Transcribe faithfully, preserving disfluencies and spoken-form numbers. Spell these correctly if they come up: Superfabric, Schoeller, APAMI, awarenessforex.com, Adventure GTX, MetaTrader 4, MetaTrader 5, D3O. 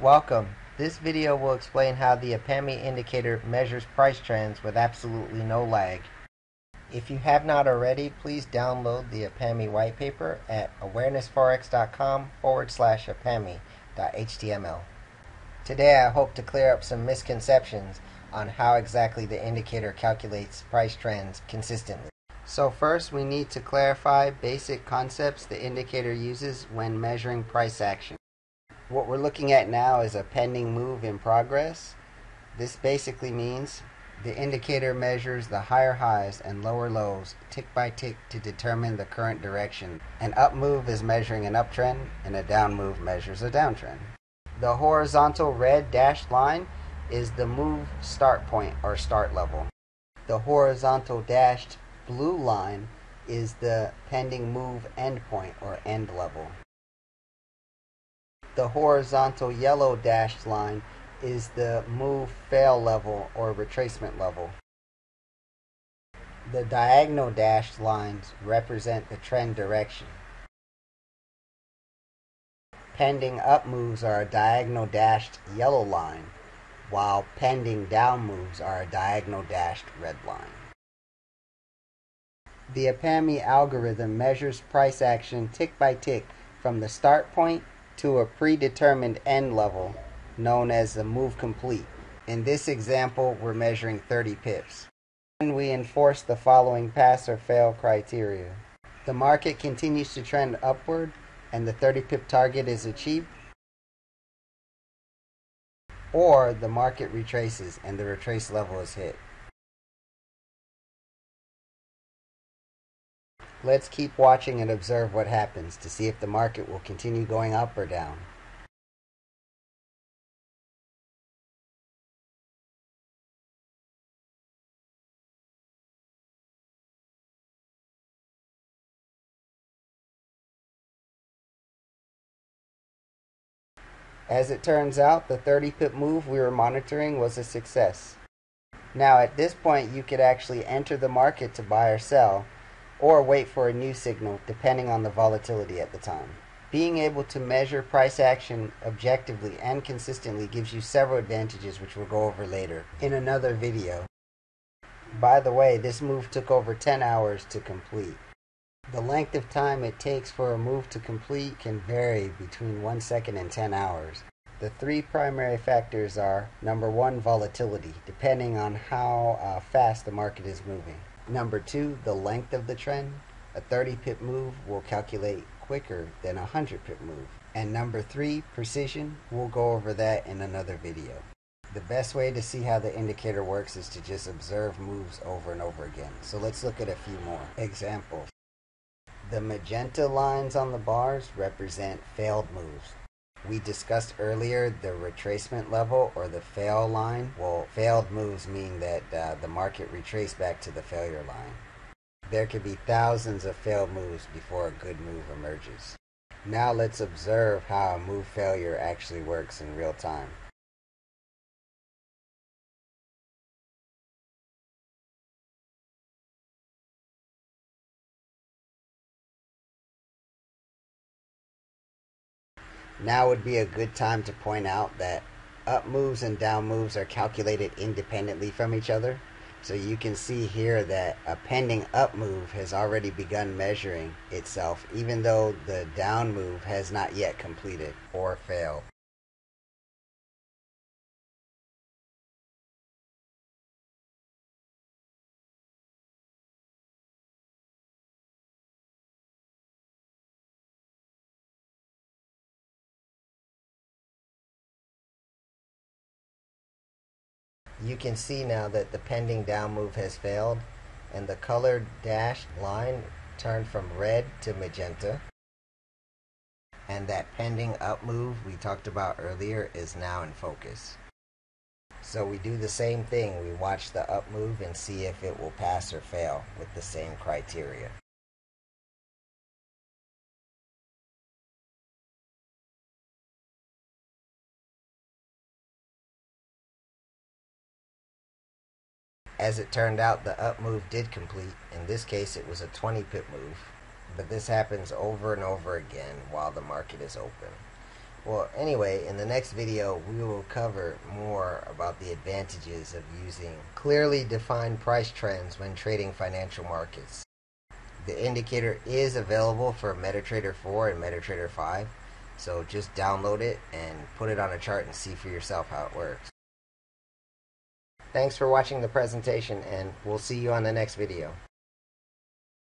Welcome. This video will explain how the APAMI indicator measures price trends with absolutely no lag. If you have not already, please download the APAMI white paper at awarenessforex.com forward slash apami.html. Today I hope to clear up some misconceptions on how exactly the indicator calculates price trends consistently. So first we need to clarify basic concepts the indicator uses when measuring price action. What we're looking at now is a pending move in progress. This basically means the indicator measures the higher highs and lower lows tick by tick to determine the current direction. An up move is measuring an uptrend and a down move measures a downtrend. The horizontal red dashed line is the move start point or start level. The horizontal dashed blue line is the pending move end point or end level. The horizontal yellow dashed line is the move fail level or retracement level. The diagonal dashed lines represent the trend direction. Pending up moves are a diagonal dashed yellow line, while pending down moves are a diagonal dashed red line. The APAMI algorithm measures price action tick by tick from the start point to a predetermined end level known as the move complete. In this example, we're measuring thirty pips. Then we enforce the following pass or fail criteria. The market continues to trend upward and the thirty pip target is achieved, or the market retraces and the retrace level is hit. Let's keep watching and observe what happens to see if the market will continue going up or down. As it turns out, the thirty pip move we were monitoring was a success. Now at this point you could actually enter the market to buy or sell, or wait for a new signal depending on the volatility at the time. Being able to measure price action objectively and consistently gives you several advantages which we'll go over later in another video. By the way, this move took over ten hours to complete. The length of time it takes for a move to complete can vary between one second and ten hours. The three primary factors are: number one, volatility, depending on how uh, fast the market is moving. Number two, the length of the trend. A thirty pip move will calculate quicker than a one hundred pip move. And number three, precision. We'll go over that in another video. The best way to see how the indicator works is to just observe moves over and over again. So let's look at a few more examples. The magenta lines on the bars represent failed moves. We discussed earlier the retracement level or the fail line. Well, failed moves mean that uh, the market retraced back to the failure line. There could be thousands of failed moves before a good move emerges. Now let's observe how a move failure actually works in real time. Now would be a good time to point out that up moves and down moves are calculated independently from each other. So you can see here that a pending up move has already begun measuring itself, even though the down move has not yet completed or failed. You can see now that the pending down move has failed and the colored dashed line turned from red to magenta, and that pending up move we talked about earlier is now in focus. So we do the same thing. We watch the up move and see if it will pass or fail with the same criteria. As it turned out, the up move did complete. In this case, it was a twenty pip move, but this happens over and over again while the market is open. Well, anyway, in the next video, we will cover more about the advantages of using clearly defined price trends when trading financial markets. The indicator is available for MetaTrader four and MetaTrader five, so just download it and put it on a chart and see for yourself how it works. Thanks for watching the presentation, and we'll see you on the next video.